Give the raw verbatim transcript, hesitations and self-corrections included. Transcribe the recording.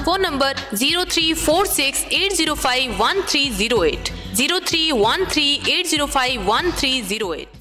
and phone number zero three four six eight zero five one three zero eight, zero three one three eight zero five one three zero eight.